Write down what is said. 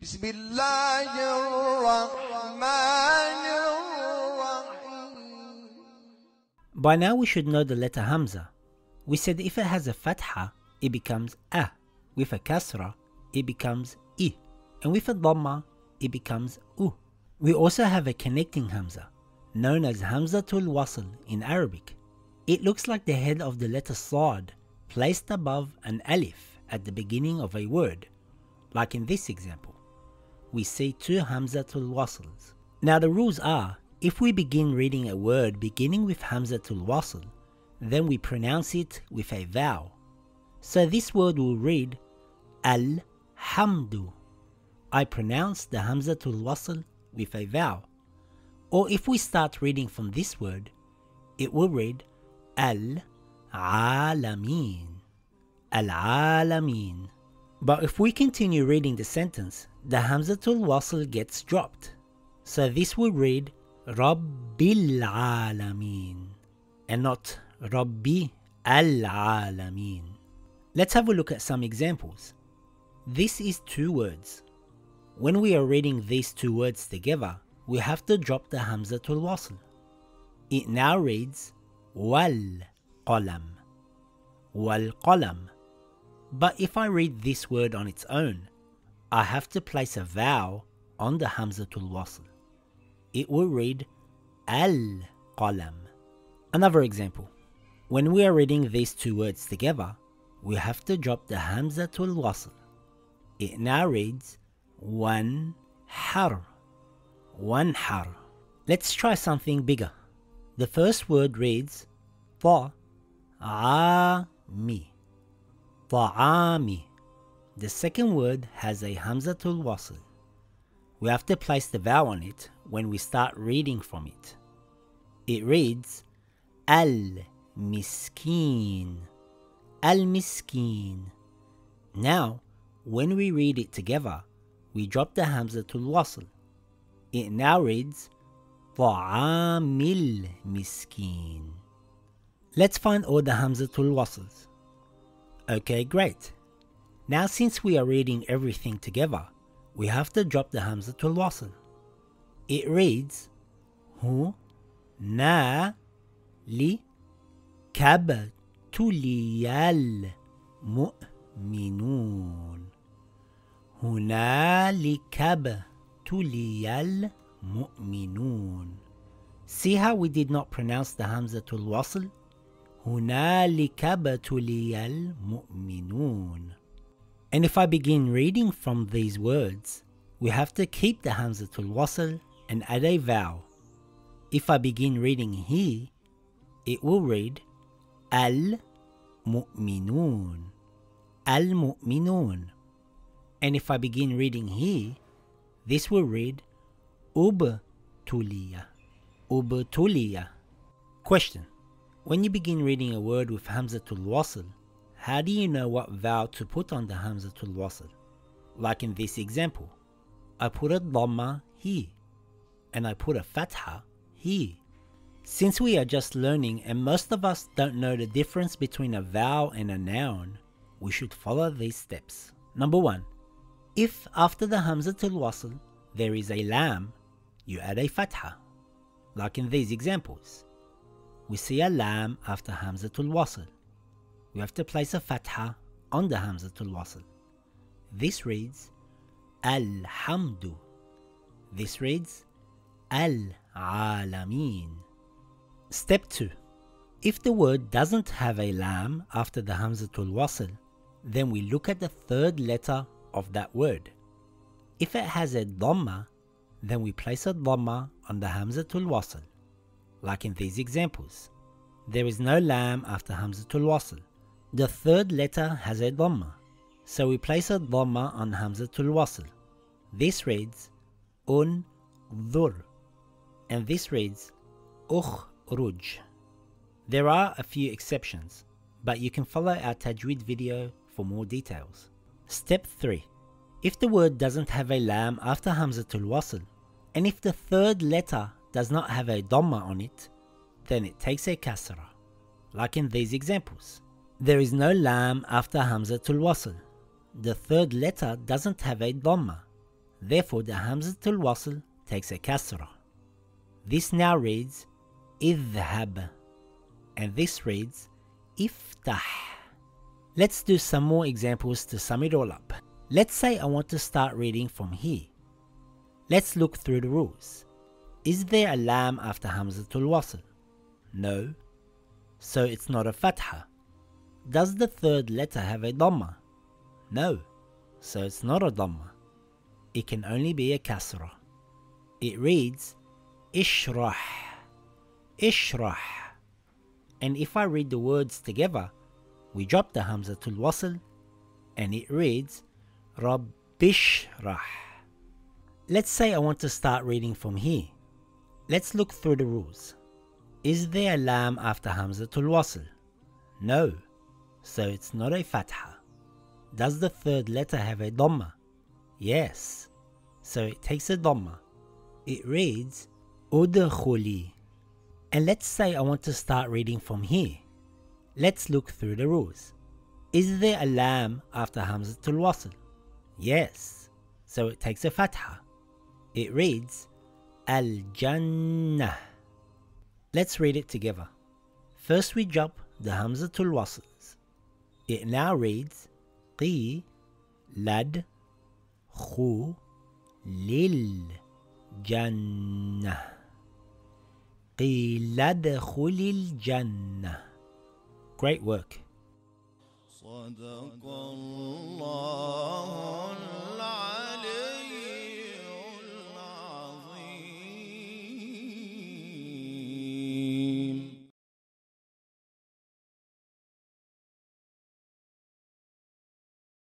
بسم الله الرحمن الرحيم. By now we should know the letter Hamza. We said if it has a fatha, it becomes a. With a kasra, it becomes i. And with a dhamma, it becomes u. We also have a connecting Hamza, known as Hamzatul Wasl in Arabic. It looks like the head of the letter Saad placed above an alif at the beginning of a word, like in this example. We see two Hamzatul Wasls. Now the rules are, if we begin reading a word beginning with Hamzatul Wasl, then we pronounce it with a vowel. So this word will read Alhamdu. I pronounce the Hamzatul Wasl with a vowel. Or if we start reading from this word, it will read Al-Alameen. Al-Alameen. But if we continue reading the sentence, the Hamzatul Wasl gets dropped. So this will read Rabbil Alameen and not Rabbi Al-Alameen. Let's have a look at some examples. This is two words. When we are reading these two words together, we have to drop the Hamzatul Wasl. It now reads Wal-Qalam. Wal-Qalam. But if I read this word on its own, I have to place a vowel on the Hamzatul Wasl. It will read Al-Qalam. Another example. When we are reading these two words together, we have to drop the Hamzatul Wasl. It now reads Wan-har. Wan-har. Let's try something bigger. The first word reads Fa'ami. Fa'ami. The second word has a Hamzatul Wasl. We have to place the vowel on it when we start reading from it. It reads Al-Miskeen. Al-Miskeen. Now, when we read it together, we drop the Hamzatul Wasl. It now reads Fa'amil Miskeen. Let's find all the Hamzatul Wasls. Okay, great. Now since we are reading everything together, we have to drop the Hamzatul Wasl. It reads Hunalika tuliyal mu'minun. Hunalika tuliyal mu'minun. See how we did not pronounce the Hamzatul Wasl? Hunalika tuliyal mu'minun. And if I begin reading from these words, we have to keep the Hamzatul Wasl and add a vowel. If I begin reading here, it will read Al-Mu'minun. Al-Mu'minun. And if I begin reading here, this will read Ub tuliyah. Ub tuliyah. Question. When you begin reading a word with Hamzatul Wasl, how do you know what vowel to put on the Hamzatul Wasl? Like in this example, I put a dhamma here, and I put a fatha here. Since we are just learning and most of us don't know the difference between a vowel and a noun, we should follow these steps. Number 1. If after the Hamzatul Wasl there is a lam, you add a fatha. Like in these examples, we see a lam after Hamzatul Wasl. We have to place a fatha on the Hamzatul Wasl. This reads Alhamdu. This reads Al-Alameen. Step 2. If the word doesn't have a lam after the Hamzatul Wasl, then we look at the third letter of that word. If it has a dhamma, then we place a dhamma on the Hamzatul Wasl. Like in these examples, there is no lam after Hamzatul Wasl. The third letter has a dhamma, so we place a dhamma on Hamzatul Wasl. This reads Un Dhur, and this reads Ukh Ruj. There are a few exceptions, but you can follow our Tajweed video for more details. Step 3. If the word doesn't have a lam after Hamzatul Wasl, and if the third letter does not have a dhamma on it, then it takes a kasra. Like in these examples, there is no lam after Hamzatul Wasl. The third letter doesn't have a dhamma. Therefore the Hamzatul Wasl takes a kasra. This now reads Idhaab, and this reads Iftah. Let's do some more examples to sum it all up. Let's say I want to start reading from here. Let's look through the rules. Is there a lam after Hamzatul Wasl? No. So it's not a fatha. Does the third letter have a dhamma? No. So it's not a dhamma. It can only be a kasra. It reads Ishrah, Ishrah. And if I read the words together, we drop the Hamzatul Wasl and it reads Rabbishrah. Let's say I want to start reading from here. Let's look through the rules. Is there a lam after Hamzatul Wasl? No. So it's not a fatha. Does the third letter have a dhamma? Yes. So it takes a dhamma. It reads Udkhuli. And let's say I want to start reading from here. Let's look through the rules. Is there a lam after Hamzatul Wasl? Yes. So it takes a fatha. It reads Al-Jannah. Let's read it together. First we drop the Hamzatul Wasls. It now reads qi ladkhulil Jannah. Qi ladkhulil Jannah. Great work.